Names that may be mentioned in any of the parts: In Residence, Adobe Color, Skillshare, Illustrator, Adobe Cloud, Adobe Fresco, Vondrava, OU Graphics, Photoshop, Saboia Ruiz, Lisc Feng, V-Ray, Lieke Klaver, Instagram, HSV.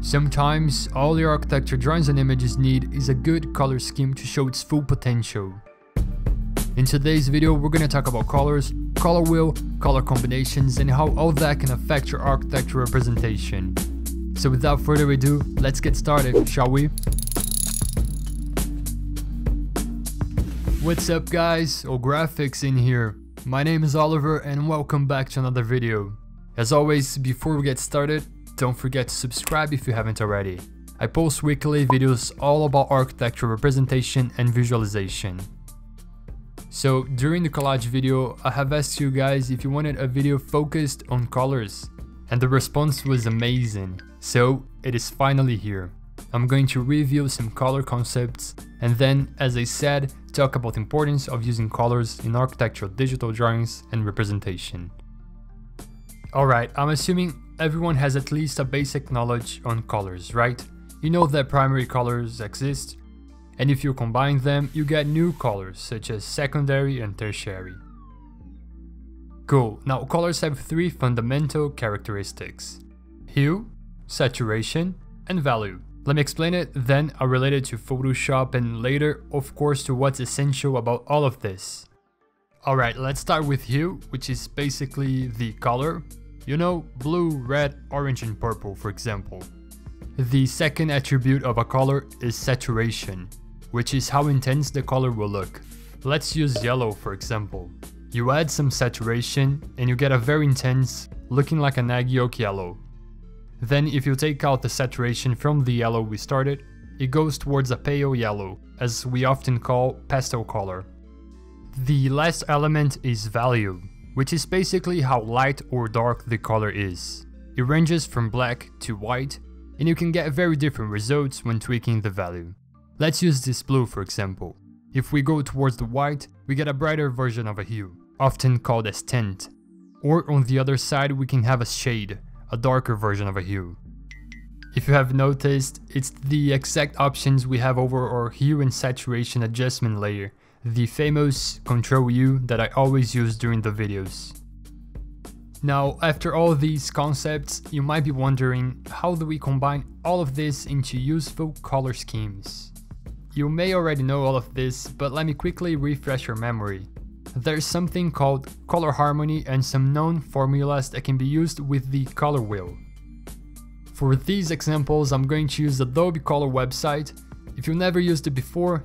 Sometimes all your architecture drawings and images need is a good color scheme to show its full potential. In today's video we're gonna talk about colors, color wheel, color combinations and how all that can affect your architecture representation. So without further ado, let's get started, shall we? What's up guys, OU Graphics in here. My name is Oliver and welcome back to another video. As always, before we get started, don't forget to subscribe if you haven't already. I post weekly videos all about architecture representation and visualization. So during the collage video, I have asked you guys if you wanted a video focused on colors, and the response was amazing. So it is finally here. I'm going to review some color concepts and then, as I said, talk about the importance of using colors in architectural digital drawings and representation. Alright, I'm assuming everyone has at least a basic knowledge on colors, right? You know that primary colors exist, and if you combine them, you get new colors such as secondary and tertiary. Cool, now colors have three fundamental characteristics: hue, saturation, and value. Let me explain it, then I'll relate it to Photoshop and later, of course, to what's essential about all of this. Alright, let's start with hue, which is basically the color. You know, blue, red, orange and purple, for example. The second attribute of a color is saturation, which is how intense the color will look. Let's use yellow, for example. You add some saturation and you get a very intense, looking like an egg yolk yellow. Then if you take out the saturation from the yellow we started, it goes towards a pale yellow, as we often call pastel color. The last element is value, which is basically how light or dark the color is. It ranges from black to white, and you can get very different results when tweaking the value. Let's use this blue for example. If we go towards the white, we get a brighter version of a hue, often called as tint. Or on the other side we can have a shade, a darker version of a hue. If you have noticed, it's the exact options we have over our hue and saturation adjustment layer, the famous Ctrl-U that I always use during the videos. Now, after all these concepts, you might be wondering, how do we combine all of this into useful color schemes? You may already know all of this, but let me quickly refresh your memory. There's something called color harmony and some known formulas that can be used with the color wheel. For these examples, I'm going to use the Adobe Color website. If you've never used it before,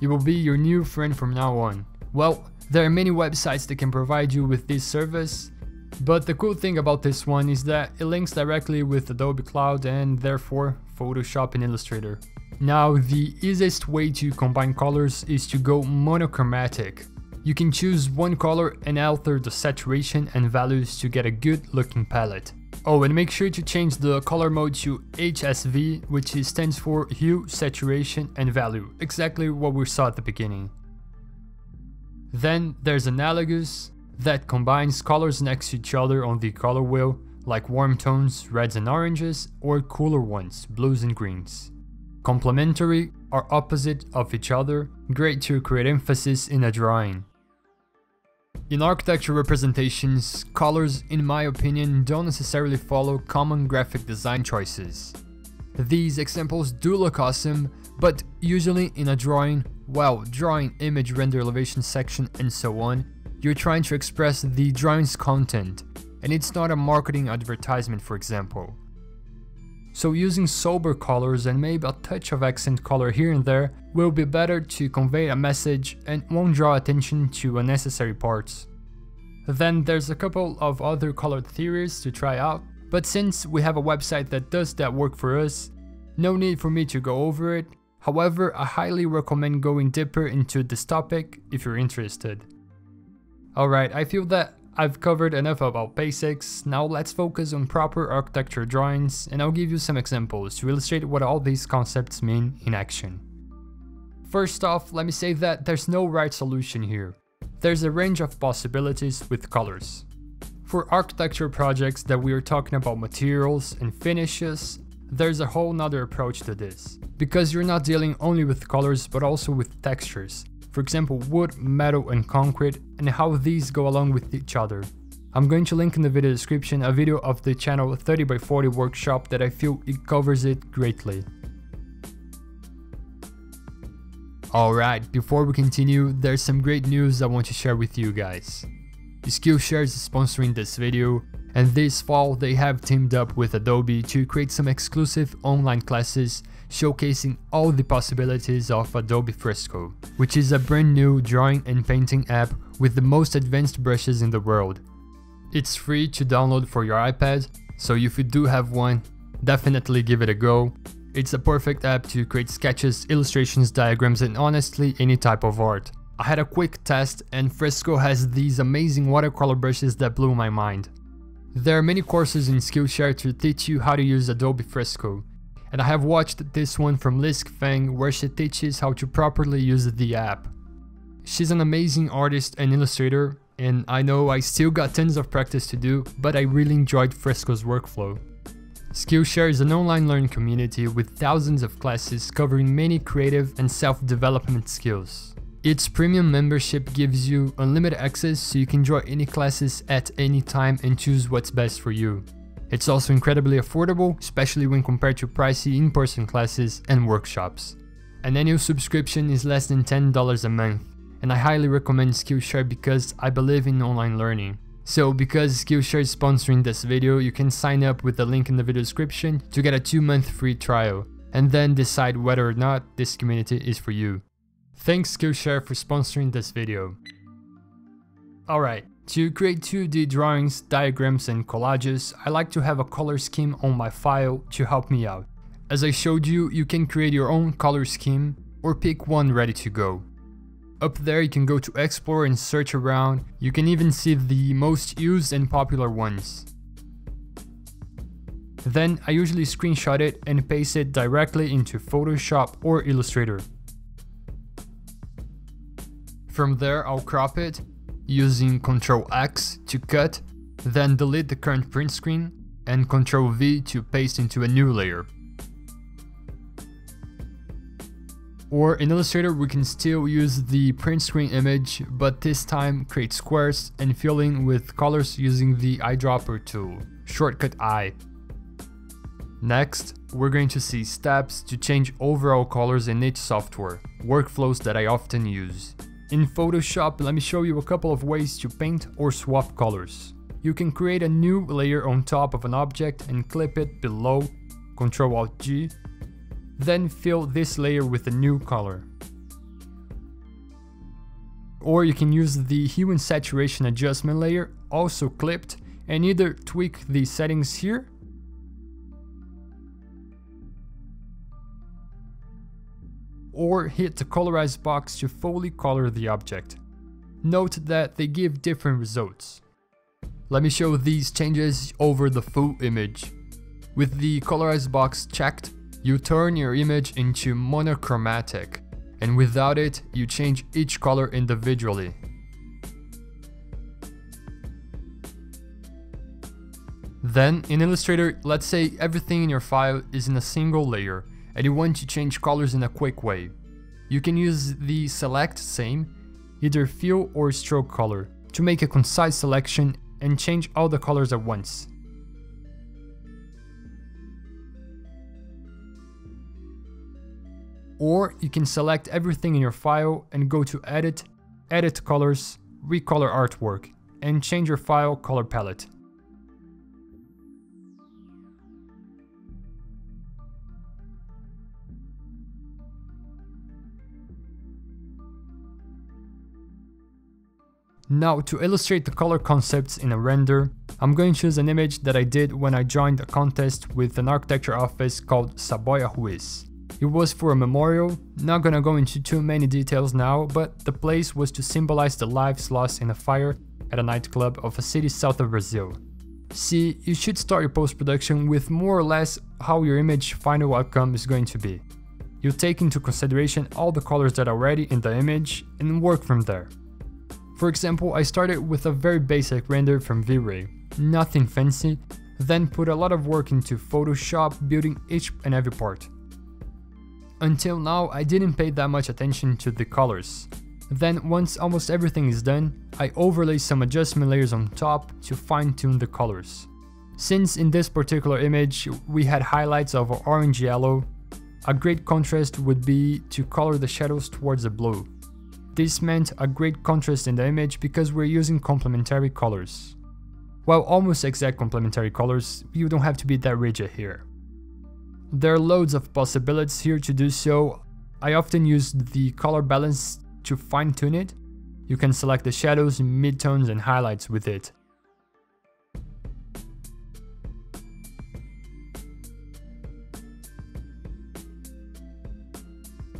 it will be your new friend from now on. Well, there are many websites that can provide you with this service, but the cool thing about this one is that it links directly with Adobe Cloud and therefore Photoshop and Illustrator. Now, the easiest way to combine colors is to go monochromatic. You can choose one color and alter the saturation and values to get a good looking palette. Oh, and make sure to change the color mode to HSV, which stands for hue, saturation and value, exactly what we saw at the beginning. Then there's analogous, that combines colors next to each other on the color wheel, like warm tones, reds and oranges, or cooler ones, blues and greens. Complementary are opposite of each other, great to create emphasis in a drawing. In architecture representations, colors, in my opinion, don't necessarily follow common graphic design choices. These examples do look awesome, but usually in a drawing, while drawing, image, render, elevation section and so on, you're trying to express the drawing's content, and it's not a marketing advertisement for example. So using sober colors and maybe a touch of accent color here and there will be better to convey a message and won't draw attention to unnecessary parts. Then there's a couple of other color theories to try out, but since we have a website that does that work for us, no need for me to go over it. However, I highly recommend going deeper into this topic if you're interested. Alright, I feel that I've covered enough about basics, now let's focus on proper architecture drawings and I'll give you some examples to illustrate what all these concepts mean in action. First off, let me say that there's no right solution here. There's a range of possibilities with colors. For architecture projects that we are talking about materials and finishes, there's a whole nother approach to this, because you're not dealing only with colors but also with textures. For example, wood, metal and concrete, and how these go along with each other. I'm going to link in the video description a video of the channel 30x40 workshop that I feel it covers it greatly. Alright, before we continue, there's some great news I want to share with you guys. Skillshare is sponsoring this video, and this fall they have teamed up with Adobe to create some exclusive online classes showcasing all the possibilities of Adobe Fresco, which is a brand new drawing and painting app with the most advanced brushes in the world. It's free to download for your iPad, so if you do have one, definitely give it a go. It's a perfect app to create sketches, illustrations, diagrams, and honestly any type of art. I had a quick test and Fresco has these amazing watercolor brushes that blew my mind. There are many courses in Skillshare to teach you how to use Adobe Fresco, and I have watched this one from Lisc Feng where she teaches how to properly use the app. She's an amazing artist and illustrator, and I know I still got tons of practice to do, but I really enjoyed Fresco's workflow. Skillshare is an online learning community with thousands of classes covering many creative and self-development skills. Its premium membership gives you unlimited access so you can join any classes at any time and choose what's best for you. It's also incredibly affordable, especially when compared to pricey in-person classes and workshops. An annual subscription is less than $10 a month, and I highly recommend Skillshare because I believe in online learning. So because Skillshare is sponsoring this video, you can sign up with the link in the video description to get a 2-month free trial, and then decide whether or not this community is for you. Thanks Skillshare for sponsoring this video. Alright, to create 2D drawings, diagrams and collages, I like to have a color scheme on my file to help me out. As I showed you, you can create your own color scheme or pick one ready to go. Up there you can go to explore and search around, you can even see the most used and popular ones. Then I usually screenshot it and paste it directly into Photoshop or Illustrator. From there I'll crop it using Ctrl+X to cut, then delete the current print screen and Ctrl+V to paste into a new layer. Or in Illustrator we can still use the print screen image, but this time create squares and fill in with colors using the eyedropper tool, shortcut I. Next, we're going to see steps to change overall colors in each software, workflows that I often use. In Photoshop, let me show you a couple of ways to paint or swap colors. You can create a new layer on top of an object and clip it below, Ctrl+Alt+G. Then fill this layer with a new color. Or you can use the hue and saturation adjustment layer, also clipped, and either tweak the settings here, or hit the colorize box to fully color the object. Note that they give different results. Let me show these changes over the full image. With the colorize box checked, you turn your image into monochromatic, and without it, you change each color individually. Then, in Illustrator, let's say everything in your file is in a single layer, and you want to change colors in a quick way. You can use the Select Same, either Fill or Stroke Color, to make a concise selection and change all the colors at once. Or you can select everything in your file and go to Edit, Edit Colors, Recolor Artwork, and change your file color palette. Now, to illustrate the color concepts in a render, I'm going to use an image that I did when I joined a contest with an architecture office called Saboia Ruiz. It was for a memorial, not gonna go into too many details now, but the place was to symbolize the lives lost in a fire at a nightclub of a city south of Brazil. See, you should start your post-production with more or less how your image final outcome is going to be. You take into consideration all the colors that are already in the image and work from there. For example, I started with a very basic render from V-Ray, nothing fancy, then put a lot of work into Photoshop building each and every part. Until now, I didn't pay that much attention to the colors. Then once almost everything is done, I overlay some adjustment layers on top to fine-tune the colors. Since in this particular image we had highlights of orange-yellow, a great contrast would be to color the shadows towards the blue. This meant a great contrast in the image because we're using complementary colors. While almost exact complementary colors, you don't have to be that rigid here. There are loads of possibilities here to do so. I often use the color balance to fine-tune it. You can select the shadows, midtones and highlights with it.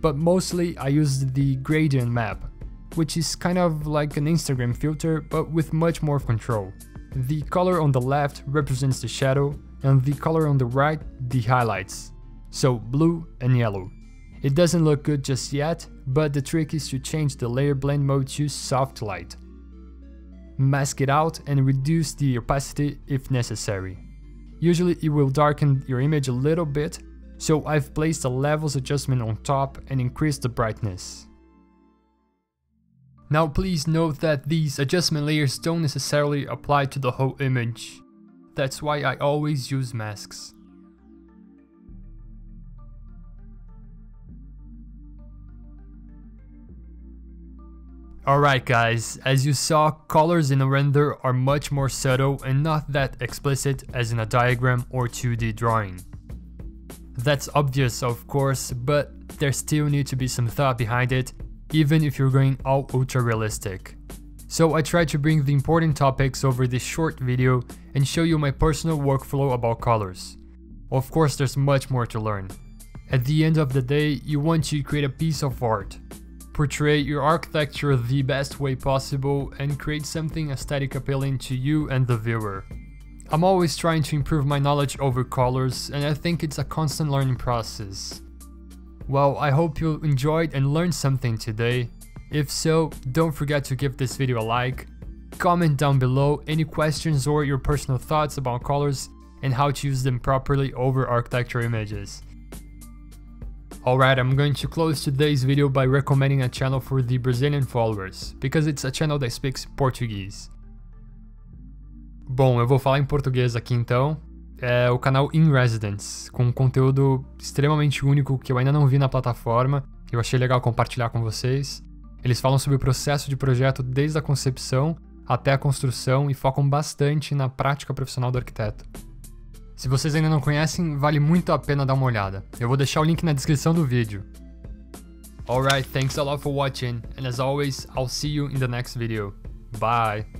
But mostly I used the gradient map, which is kind of like an Instagram filter but with much more control. The color on the left represents the shadow and the color on the right the highlights, so blue and yellow. It doesn't look good just yet, but the trick is to change the layer blend mode to soft light. Mask it out and reduce the opacity if necessary. Usually it will darken your image a little bit, so I've placed the levels adjustment on top and increased the brightness. Now please note that these adjustment layers don't necessarily apply to the whole image. That's why I always use masks. Alright guys, as you saw, colors in a render are much more subtle and not that explicit as in a diagram or 2D drawing. That's obvious, of course, but there still needs to be some thought behind it, even if you're going all ultra realistic. So I try to bring the important topics over this short video and show you my personal workflow about colors. Of course, there's much more to learn. At the end of the day, you want to create a piece of art, portray your architecture the best way possible and create something aesthetic appealing to you and the viewer. I'm always trying to improve my knowledge over colors, and I think it's a constant learning process. Well, I hope you enjoyed and learned something today. If so, don't forget to give this video a like. Comment down below any questions or your personal thoughts about colors and how to use them properly over architecture images. Alright, I'm going to close today's video by recommending a channel for the Brazilian followers, because it's a channel that speaks Portuguese. Bom, eu vou falar em português aqui então, é o canal In Residence, com um conteúdo extremamente único que eu ainda não vi na plataforma, eu achei legal compartilhar com vocês. Eles falam sobre o processo de projeto desde a concepção até a construção e focam bastante na prática profissional do arquiteto. Se vocês ainda não conhecem, vale muito a pena dar uma olhada, eu vou deixar o link na descrição do vídeo. Alright, thanks a lot for watching, and as always, I'll see you in the next video. Bye!